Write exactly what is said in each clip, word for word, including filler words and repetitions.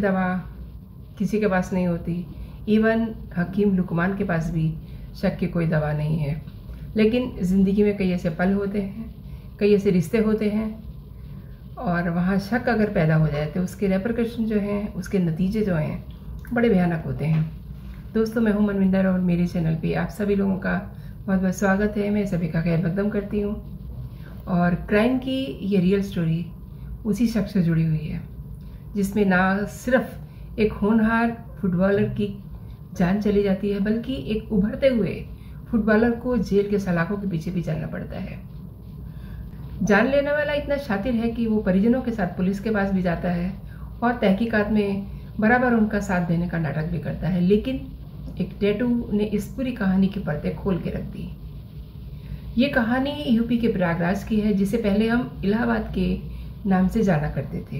दवा किसी के पास नहीं होती, इवन हकीम लुकमान के पास भी शक की कोई दवा नहीं है। लेकिन ज़िंदगी में कई ऐसे पल होते हैं, कई ऐसे रिश्ते होते हैं और वहाँ शक अगर पैदा हो जाए तो उसके रेपरकशन जो हैं, उसके नतीजे जो हैं बड़े भयानक होते हैं। दोस्तों, मैं हूँ मनविंदर और मेरे चैनल पे आप सभी लोगों का बहुत बहुत स्वागत है। मैं सभी का खैर मकदम करती हूँ। और क्राइम की ये रियल स्टोरी उसी शख्स से जुड़ी हुई है जिसमें ना सिर्फ एक होनहार फुटबॉलर की जान चली जाती है बल्कि एक उभरते हुए फुटबॉलर को जेल के सलाखों के पीछे भी चलना पड़ता है। जान लेने वाला इतना शातिर है कि वो परिजनों के साथ पुलिस के पास भी जाता है और तहकीकात में बराबर उनका साथ देने का नाटक भी करता है। लेकिन एक टैटू ने इस पूरी कहानी की परतें खोल के रख दी। ये कहानी यूपी के प्रयागराज की है जिसे पहले हम इलाहाबाद के नाम से जाना करते थे।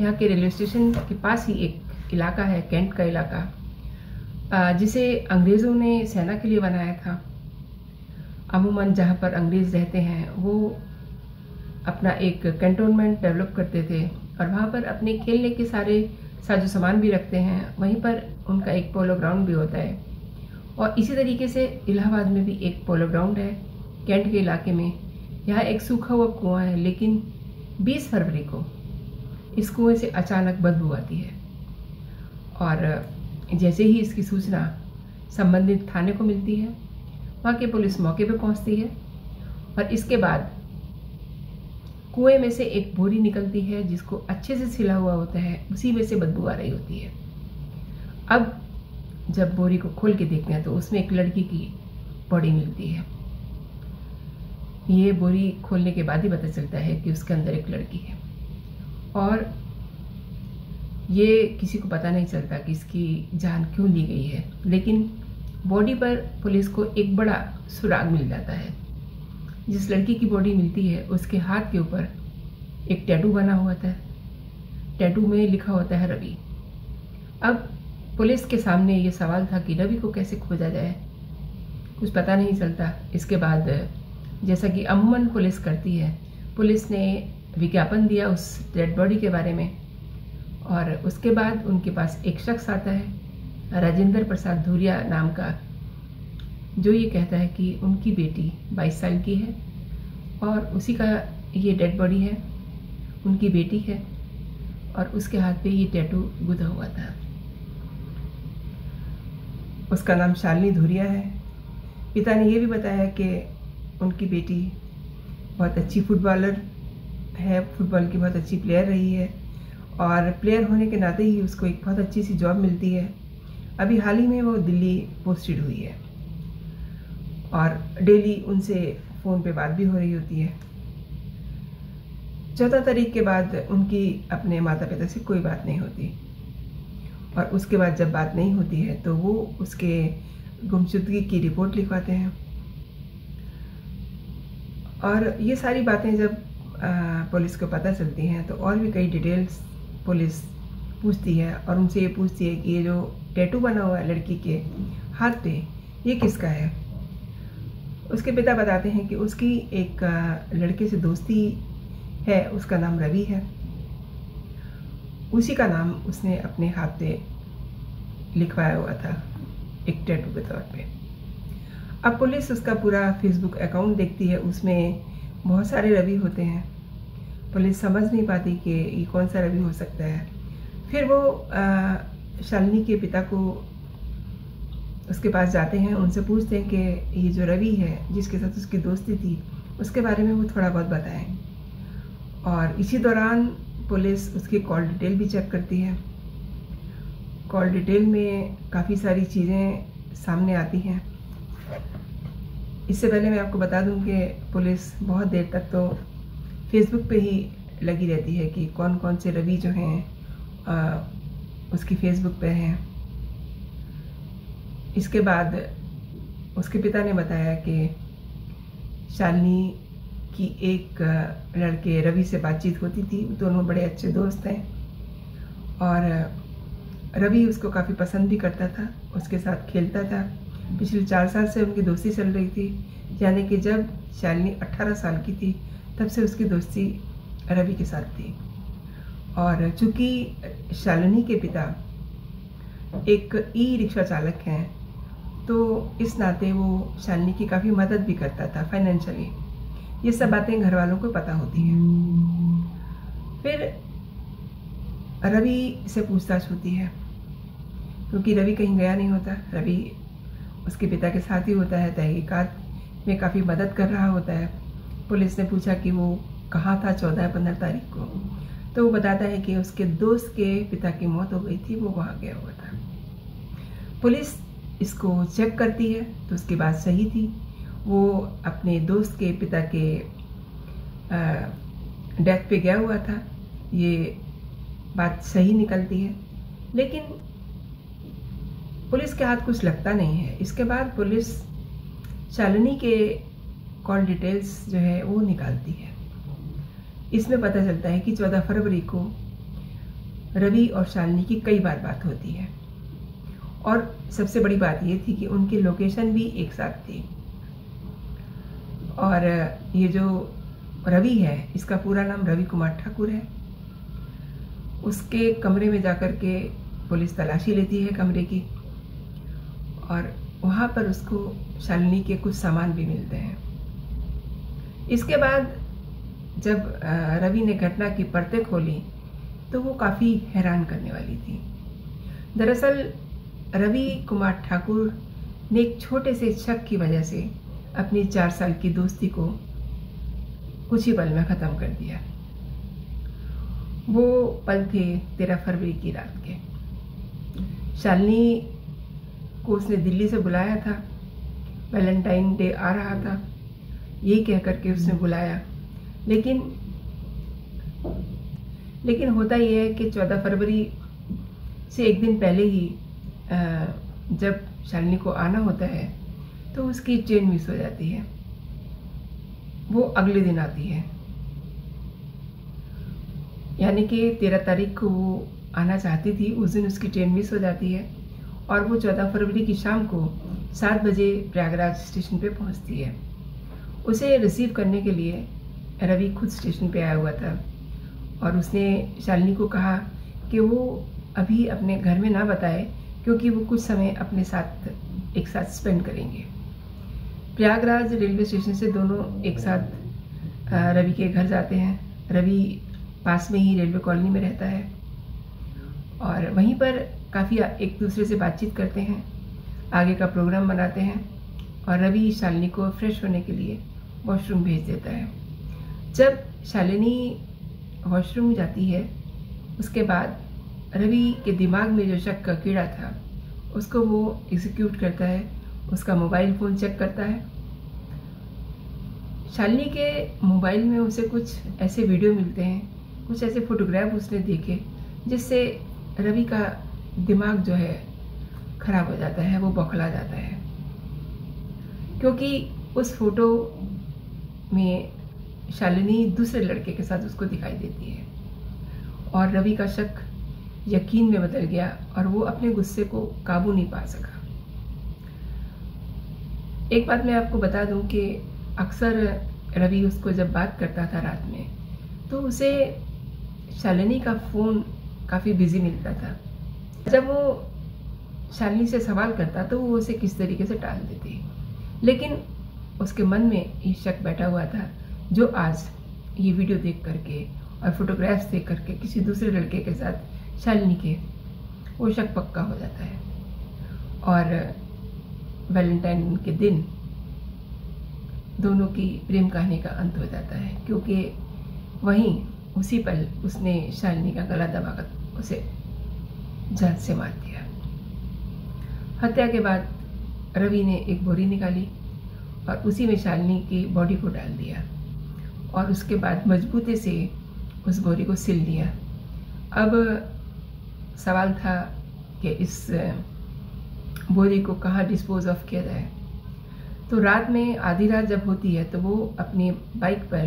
यहाँ के रेलवे स्टेशन के पास ही एक इलाका है, कैंट का इलाका, जिसे अंग्रेज़ों ने सेना के लिए बनाया था। अमूमन जहाँ पर अंग्रेज़ रहते हैं वो अपना एक कैंटोनमेंट डेवलप करते थे और वहाँ पर अपने खेलने के सारे साजो सामान भी रखते हैं। वहीं पर उनका एक पोलो ग्राउंड भी होता है और इसी तरीके से इलाहाबाद में भी एक पोलो ग्राउंड है कैंट के इलाके में। यहाँ एक सूखा हुआ कुआं है लेकिन बीस फरवरी को इस कुएं से अचानक बदबू आती है और जैसे ही इसकी सूचना संबंधित थाने को मिलती है वहाँ की पुलिस मौके पर पहुँचती है और इसके बाद कुएं में से एक बोरी निकलती है जिसको अच्छे से सिला हुआ होता है, उसी में से बदबू आ रही होती है। अब जब बोरी को खोल के देखते हैं तो उसमें एक लड़की की बॉडी मिलती है। ये बोरी खोलने के बाद ही पता चलता है कि उसके अंदर एक लड़की है और ये किसी को पता नहीं चलता कि इसकी जान क्यों ली गई है। लेकिन बॉडी पर पुलिस को एक बड़ा सुराग मिल जाता है। जिस लड़की की बॉडी मिलती है उसके हाथ के ऊपर एक टैटू बना हुआ था, टैटू में लिखा होता है रवि। अब पुलिस के सामने ये सवाल था कि रवि को कैसे खोजा जाए, कुछ पता नहीं चलता। इसके बाद जैसा कि अमूमन पुलिस करती है, पुलिस ने विज्ञापन दिया उस डेड बॉडी के बारे में और उसके बाद उनके पास एक शख्स आता है राजेंद्र प्रसाद धूरिया नाम का, जो ये कहता है कि उनकी बेटी बाईस साल की है और उसी का ये डेड बॉडी है, उनकी बेटी है और उसके हाथ पे ये टैटू गुदा हुआ था। उसका नाम शालिनी धुरिया है। पिता ने ये भी बताया कि उनकी बेटी बहुत अच्छी फुटबॉलर है, फुटबॉल की बहुत अच्छी प्लेयर रही है और प्लेयर होने के नाते ही उसको एक बहुत अच्छी सी जॉब मिलती है। अभी हाल ही में वो दिल्ली पोस्टेड हुई है और डेली उनसे फ़ोन पे बात भी हो रही होती है। चौदह तारीख के बाद उनकी अपने माता पिता से कोई बात नहीं होती और उसके बाद जब बात नहीं होती है तो वो उसके गुमशुदगी की रिपोर्ट लिखवाते हैं। और ये सारी बातें जब पुलिस को पता चलती हैं तो और भी कई डिटेल्स पुलिस पूछती है और उनसे ये पूछती है कि ये जो टैटू बना हुआ है लड़की के हाथ पे, ये किसका है। उसके पिता बताते हैं कि उसकी एक लड़के से दोस्ती है, उसका नाम रवि है, उसी का नाम उसने अपने हाथ पे लिखवाया हुआ था एक टैटू के तौर पे। अब पुलिस उसका पूरा फेसबुक अकाउंट देखती है, उसमें बहुत सारे रवि होते हैं। पुलिस समझ नहीं पाती कि ये कौन सा रवि हो सकता है। फिर वो शालिनी के पिता को उसके पास जाते हैं, उनसे पूछते हैं कि ये जो रवि है जिसके साथ उसकी दोस्ती थी उसके बारे में वो थोड़ा बहुत बताएं। और इसी दौरान पुलिस उसकी कॉल डिटेल भी चेक करती है। कॉल डिटेल में काफ़ी सारी चीज़ें सामने आती हैं। इससे पहले मैं आपको बता दूं कि पुलिस बहुत देर तक तो फेसबुक पे ही लगी रहती है कि कौन कौन से रवि जो हैं उसकी फेसबुक पे हैं। इसके बाद उसके पिता ने बताया कि शालिनी की एक लड़के रवि से बातचीत होती थी, दोनों बड़े अच्छे दोस्त हैं और रवि उसको काफ़ी पसंद भी करता था, उसके साथ खेलता था। पिछले चार साल से उनकी दोस्ती चल रही थी, यानी कि जब शालिनी अट्ठारह साल की थी तब से उसकी दोस्ती रवि के साथ थी। और चूंकि शालिनी के पिता एक ई रिक्शा चालक हैं, तो इस नाते वो शालिनी की काफ़ी मदद भी करता था फाइनेंशियली। ये सब बातें घर वालों को पता होती हैं। फिर रवि से पूछताछ होती है, क्योंकि रवि कहीं गया नहीं होता। रवि उसके पिता के साथ ही होता है, तहकीकात में काफ़ी मदद कर रहा होता है। पुलिस ने पूछा कि वो कहाँ था चौदह पंद्रह तारीख को, तो वो बताता है कि उसके दोस्त के पिता की मौत हो गई थी, वो वहाँ गया हुआ था। पुलिस इसको चेक करती है तो उसकी बात सही थी। वो अपने दोस्त के पिता के डेथ पे गया हुआ था, ये बात सही निकलती है। लेकिन पुलिस के हाथ कुछ लगता नहीं है। इसके बाद पुलिस शालिनी के कॉल डिटेल्स जो है वो निकालती है। इसमें पता चलता है कि चौदह फरवरी को रवि और शालिनी की कई बार बात होती है, और सबसे बड़ी बात ये थी कि उनकी लोकेशन भी एक साथ थी। और ये जो रवि है, इसका पूरा नाम रवि कुमार ठाकुर है। उसके कमरे में जाकर के पुलिस तलाशी लेती है कमरे की, और वहाँ पर उसको शालिनी के कुछ सामान भी मिलते हैं। इसके बाद जब रवि ने घटना की परतें खोली तो वो काफ़ी हैरान करने वाली थी। दरअसल रवि कुमार ठाकुर ने एक छोटे से शक की वजह से अपनी चार साल की दोस्ती को कुछ ही पल में ख़त्म कर दिया। वो पल थे तेरह फरवरी की रात के। शालिनी को उसने दिल्ली से बुलाया था, वैलेंटाइन डे आ रहा था, ये कह करके उसने बुलाया। लेकिन लेकिन होता यह है कि चौदह फरवरी से एक दिन पहले ही जब शालिनी को आना होता है तो उसकी ट्रेन मिस हो जाती है। वो अगले दिन आती है, यानी कि तेरह तारीख को वो आना चाहती थी, उस दिन उसकी ट्रेन मिस हो जाती है। और वो चौदह फरवरी की शाम को सात बजे प्रयागराज स्टेशन पे पहुंचती है। उसे रिसीव करने के लिए रवि खुद स्टेशन पे आया हुआ था, और उसने शालिनी को कहा कि वो अभी अपने घर में ना बताए, क्योंकि वो कुछ समय अपने साथ एक साथ स्पेंड करेंगे। प्रयागराज रेलवे स्टेशन से दोनों एक साथ रवि के घर जाते हैं। रवि पास में ही रेलवे कॉलोनी में रहता है, और वहीं पर काफ़ी एक दूसरे से बातचीत करते हैं, आगे का प्रोग्राम बनाते हैं। और रवि शालिनी को फ्रेश होने के लिए वॉशरूम भेज देता है। जब शालिनी वॉशरूम जाती है, उसके बाद रवि के दिमाग में जो शक का कीड़ा था उसको वो एग्जीक्यूट करता है। उसका मोबाइल फ़ोन चेक करता है। शालिनी के मोबाइल में उसे कुछ ऐसे वीडियो मिलते हैं, कुछ ऐसे फ़ोटोग्राफ उसने देखे, जिससे रवि का दिमाग जो है ख़राब हो जाता है, वो बौखला जाता है। क्योंकि उस फोटो में शालिनी दूसरे लड़के के साथ उसको दिखाई देती है, और रवि का शक यकीन में बदल गया, और वो अपने गुस्से को काबू नहीं पा सका। एक बात मैं आपको बता दूं कि अक्सर रवि उसको जब बात करता था रात में, तो उसे शालिनी का फ़ोन काफ़ी बिजी मिलता था। जब वो शालिनी से सवाल करता तो वो उसे किस तरीके से टाल देती, लेकिन उसके मन में ये शक बैठा हुआ था, जो आज ये वीडियो देख करके और फोटोग्राफ्स देख करके किसी दूसरे लड़के के साथ शालिनी के, वो शक पक्का हो जाता है। और वैलेंटाइन के दिन दोनों की प्रेम कहानी का अंत हो जाता है, क्योंकि वहीं उसी पल उसने शालिनी का गला दबाकर उसे जान से मार दिया। हत्या के बाद रवि ने एक बोरी निकाली और उसी में शालिनी की बॉडी को डाल दिया, और उसके बाद मजबूती से उस बोरी को सिल दिया। अब सवाल था कि इस बोरी को कहाँ डिस्पोज ऑफ किया जाए। तो रात में आधी रात जब होती है तो वो अपनी बाइक पर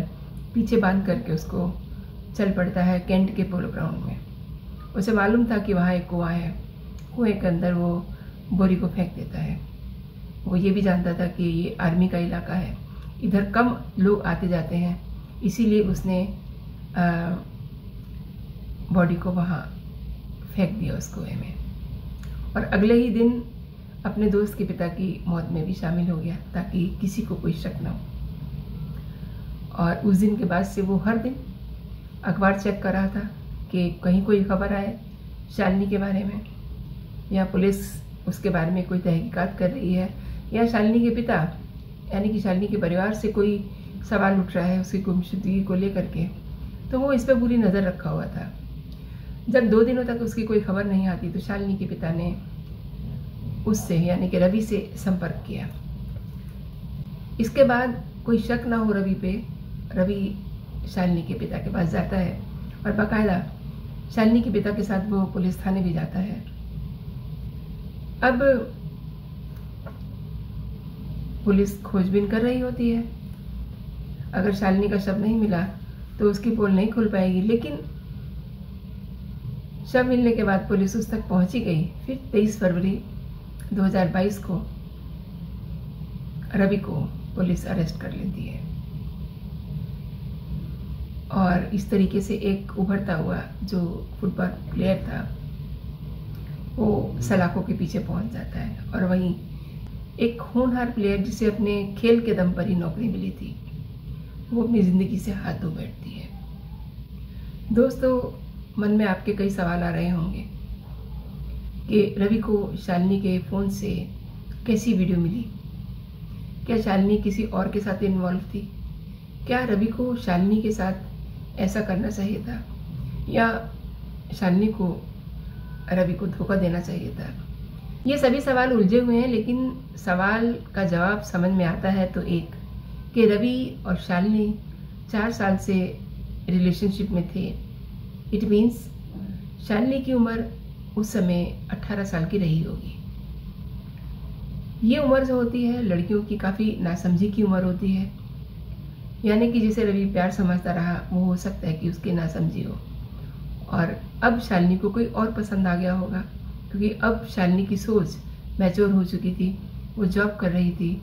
पीछे बांध करके उसको चल पड़ता है कैंट के पोलो ग्राउंड में। उसे मालूम था कि वहाँ एक कुआं है, कुएं के अंदर वो बोरी को फेंक देता है। वो ये भी जानता था कि ये आर्मी का इलाका है, इधर कम लोग आते जाते हैं, इसीलिए उसने बॉडी को वहाँ फेंक दिया उस कुएं में, और अगले ही दिन अपने दोस्त के पिता की मौत में भी शामिल हो गया ताकि किसी को कोई शक ना हो। और उस दिन के बाद से वो हर दिन अखबार चेक कर रहा था कि कहीं कोई खबर आए शालिनी के बारे में, या पुलिस उसके बारे में कोई तहकीकात कर रही है, या शालिनी के पिता यानी कि शालिनी के परिवार से कोई सवाल उठ रहा है उसकी गुमशुदगी को लेकर के। तो वो इस पर पूरी नज़र रखा हुआ था। जब दो दिनों तक उसकी कोई खबर नहीं आती तो शालिनी के पिता ने उससे यानी कि रवि से संपर्क किया। इसके बाद कोई शक ना हो रवि पे, रवि शालिनी के पिता के पास जाता है और बाकायदा शालिनी के पिता के साथ वो पुलिस थाने भी जाता है। अब पुलिस खोजबीन कर रही होती है, अगर शालिनी का शव नहीं मिला तो उसकी पोल नहीं खुल पाएगी, लेकिन शव मिलने के बाद पुलिस उस तक पहुंची गई। फिर तेईस फरवरी दो हज़ार बाईस को रवि को पुलिस अरेस्ट कर लेती है। और इस तरीके से एक उभरता हुआ जो फुटबॉल प्लेयर था वो सलाखों के पीछे पहुंच जाता है, और वहीं एक होनहार प्लेयर जिसे अपने खेल के दम पर ही नौकरी मिली थी वो अपनी ज़िंदगी से हाथ धो बैठती है। दोस्तों, मन में आपके कई सवाल आ रहे होंगे कि रवि को शालिनी के फ़ोन से कैसी वीडियो मिली, क्या शालिनी किसी और के साथ इन्वॉल्व थी, क्या रवि को शालिनी के साथ ऐसा करना चाहिए था या शालिनी को रवि को धोखा देना चाहिए था। ये सभी सवाल उलझे हुए हैं, लेकिन सवाल का जवाब समझ में आता है तो एक कि रवि और शालिनी चार साल से रिलेशनशिप में थे। इट मीन्स शालिनी की उम्र उस समय अठारह साल की रही होगी। ये उम्र जो होती है लड़कियों की काफ़ी नासमझी की उम्र होती है, यानी कि जिसे रवि प्यार समझता रहा वो हो सकता है कि उसकी नासमझी हो, और अब शालिनी को कोई और पसंद आ गया होगा क्योंकि अब शालिनी की सोच मैच्योर हो चुकी थी। वो जॉब कर रही थी,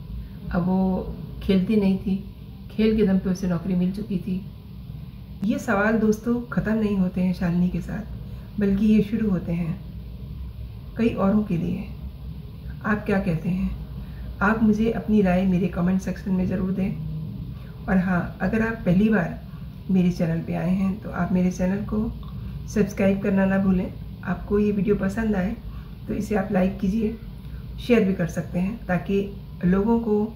अब वो खेलती नहीं थी, खेल के दम पे उसे नौकरी मिल चुकी थी। ये सवाल दोस्तों ख़त्म नहीं होते हैं शालिनी के साथ, बल्कि ये शुरू होते हैं कई औरों के लिए। आप क्या कहते हैं? आप मुझे अपनी राय मेरे कमेंट सेक्शन में ज़रूर दें। और हाँ, अगर आप पहली बार मेरे चैनल पे आए हैं तो आप मेरे चैनल को सब्सक्राइब करना ना भूलें। आपको ये वीडियो पसंद आए तो इसे आप लाइक कीजिए, शेयर भी कर सकते हैं ताकि लोगों को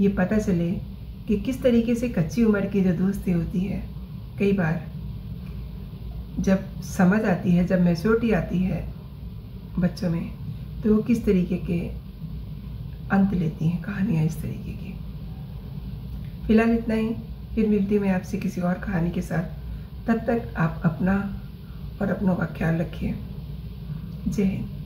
ये पता चले कि किस तरीके से कच्ची उम्र की जो दोस्ती होती है कई बार जब समझ आती है, जब मैच्योरिटी आती है बच्चों में, तो वो किस तरीके के अंत लेती हैं कहानियाँ इस तरीके की। फ़िलहाल इतना ही, फिर मिलती हूँ मैं आपसे किसी और कहानी के साथ। तब तक आप अपना और अपनों का ख्याल रखिए। जय हिंद।